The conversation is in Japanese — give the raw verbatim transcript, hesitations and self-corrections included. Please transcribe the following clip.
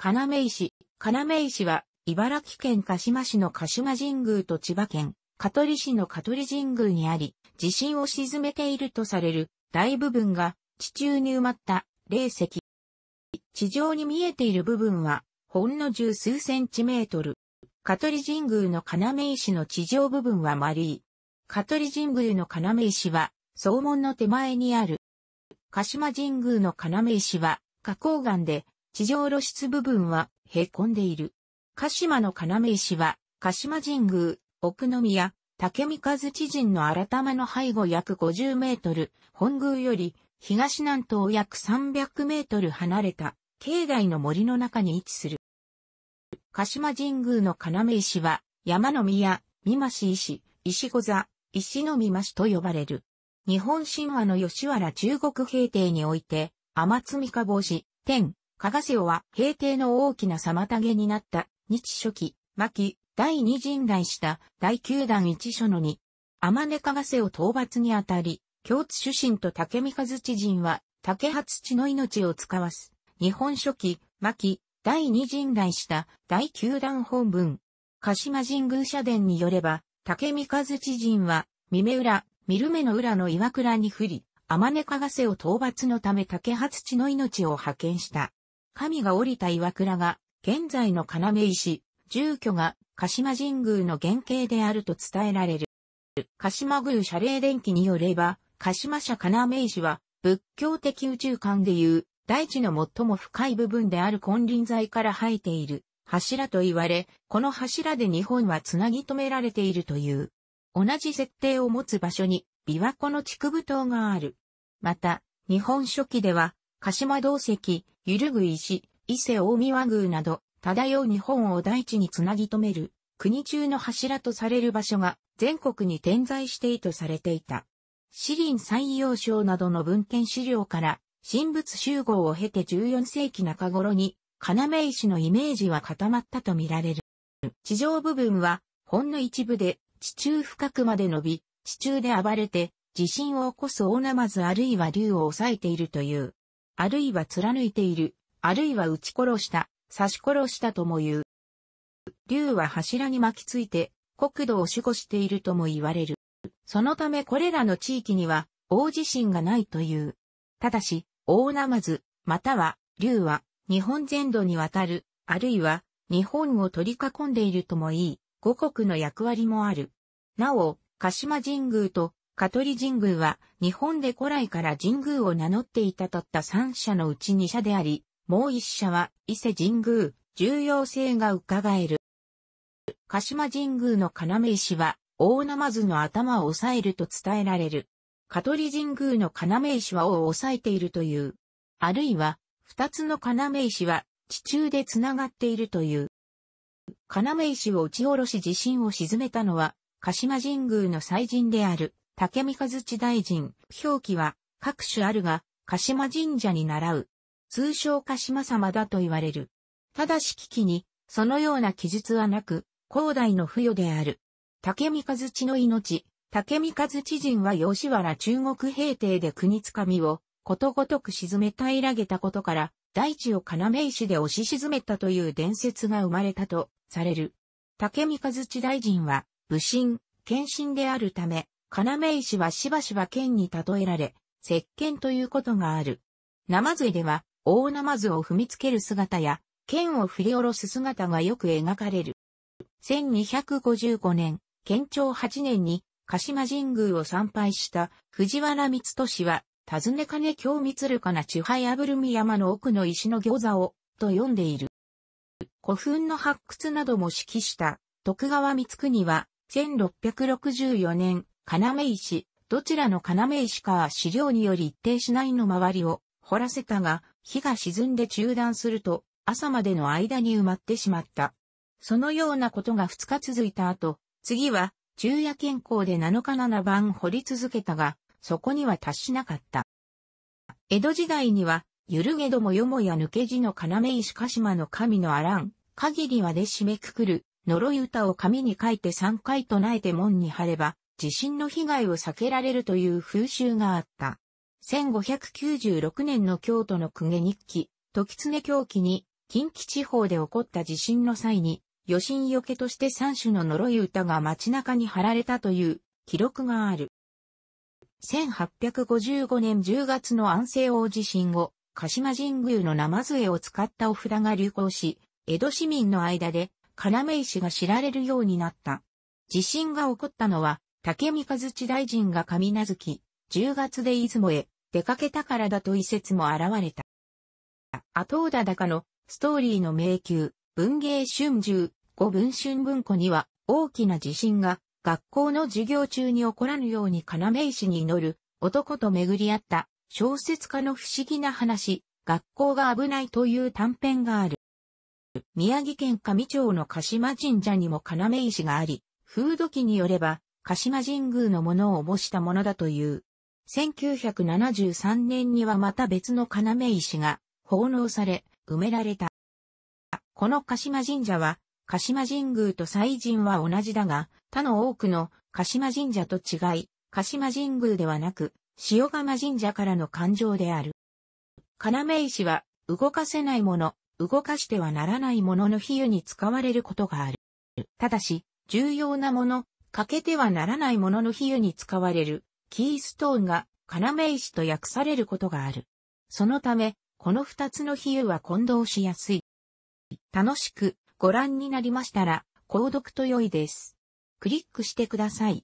要石。要石は、茨城県鹿島市の鹿島神宮と千葉県、香取市の香取神宮にあり、地震を沈めているとされる大部分が地中に埋まった霊石。地上に見えている部分は、ほんの十数センチメートル。香取神宮の要石の地上部分は丸い。香取神宮の要石は、総門の手前にある。鹿島神宮の要石は、花崗岩で、地上露出部分は、凹んでいる。鹿島の要石は、鹿島神宮、奥宮、竹三日月神の荒玉の背後約ごじゅうメートル、本宮より、東南東約さんびゃくメートル離れた、境内の森の中に位置する。鹿島神宮の要石は、山の宮、みまし石、石御座、石のみましと呼ばれる。日本神話の吉原中国平定において、天津三日坊主、天、加賀瀬尾は平定の大きな妨げになった、日初期、末期、第二陣来した、第九段一所のに、天根加賀瀬尾討伐にあたり、京津主神と竹三日月神は、竹葉土の命を使わす、日本初期、末期、第二陣来した、第九段本文。鹿島神宮社殿によれば、竹三日月神は、三目浦、見る目の裏の岩倉に降り、天根加賀瀬尾討伐のため竹葉土の命を派遣した。神が降りた岩倉が、現在の要石、住居が鹿島神宮の原型であると伝えられる。鹿島宮社霊伝記によれば、鹿島社要石は、仏教的宇宙観でいう、大地の最も深い部分である金輪際から生えている柱と言われ、この柱で日本はつなぎ止められているという。同じ設定を持つ場所に、琵琶湖の竹生島がある。また、日本書紀では、鹿島銅石、ゆるぐ石、伊勢大宮宮など、漂う日本を大地につなぎ止める、国中の柱とされる場所が、全国に点在しているとされていた。四林採用省などの文献資料から、神仏習合を経てじゅうよんせいき中頃に、要石のイメージは固まったと見られる。地上部分は、ほんの一部で、地中深くまで伸び、地中で暴れて、地震を起こす大鯰あるいは竜を抑えているという。あるいは貫いている。あるいは撃ち殺した。刺し殺したとも言う。竜は柱に巻きついて、国土を守護しているとも言われる。そのためこれらの地域には、大地震がないという。ただし、大鯰、または、竜は、日本全土にわたる。あるいは、日本を取り囲んでいるとも言い。五国の役割もある。なお、鹿島神宮と香取神宮は日本で古来から神宮を名乗っていたたった三社のうち二社であり、もう一社は伊勢神宮、重要性が伺える。鹿島神宮の要石は大鯰の頭を押さえると伝えられる。香取神宮の要石は尾を押さえているという。あるいは、二つの要石は地中でつながっているという。要石を打ち下ろし地震を沈めたのは、鹿島神宮の祭神である、竹三日月大神。表記は、各種あるが、鹿島神社に倣う。通称鹿島様だと言われる。ただし危機に、そのような記述はなく、後代の付与である。竹三日月の命。竹三日月神は吉原中国平定で国つかみを、ことごとく沈め平らげたことから、大地を要石で押し沈めたという伝説が生まれたと、される。竹三日月大神は、武神、剣神であるため、要石はしばしば剣に例えられ、石剣ということがある。鯰絵では、大鯰を踏みつける姿や、剣を振り下ろす姿がよく描かれる。せんにひゃくごじゅうごねん、建長はちねんに、鹿島神宮を参拝した藤原光俊は、尋ね兼京光るかなちはやぶるみ山の奥の石の餃子を、と読んでいる。古墳の発掘なども指揮した徳川光圀はせんろっぴゃくろくじゅうよねん、要石、どちらの要石かは資料により一定しないの周りを掘らせたが、日が沈んで中断すると朝までの間に埋まってしまった。そのようなことがふつか続いた後、次は昼夜兼行でなのかななばん掘り続けたが、そこには達しなかった。江戸時代には、ゆるげどもよもや抜け字の要石鹿島の神のあらん。限りはで締めくくる、呪い歌を紙に書いてさんかい唱えて門に貼れば、地震の被害を避けられるという風習があった。せんごひゃくきゅうじゅうろくねんの京都の公家日記、時常狂気に、近畿地方で起こった地震の際に、余震よけとして三種の呪い歌が街中に貼られたという記録がある。せんはっぴゃくごじゅうごねんじゅうがつの安政大地震後、鹿島神宮の生杖を使ったお札が流行し、江戸市民の間で要石が知られるようになった。地震が起こったのは、竹見和地大臣が神無月、じゅうがつで出雲へ出かけたからだという説も現れた。後尾忠敬のストーリーの迷宮、文芸春秋、後文春文庫には大きな地震が学校の授業中に起こらぬように要石に祈る男と巡り合った小説家の不思議な話、学校が危ないという短編がある。宮城県香美町の鹿島神社にも要石があり、風土記によれば鹿島神宮のものを模したものだという。せんきゅうひゃくななじゅうさんねんにはまた別の要石が奉納され埋められた。この鹿島神社は鹿島神宮と祭神は同じだが、他の多くの鹿島神社と違い、鹿島神宮ではなく塩釜神社からの勘定である。要石は動かせないもの、動かしてはならないものの比喩に使われることがある。ただし、重要なもの、欠けてはならないものの比喩に使われるキーストーンが要石と訳されることがある。そのため、この二つの比喩は混同しやすい。楽しくご覧になりましたら、購読と良いです。クリックしてください。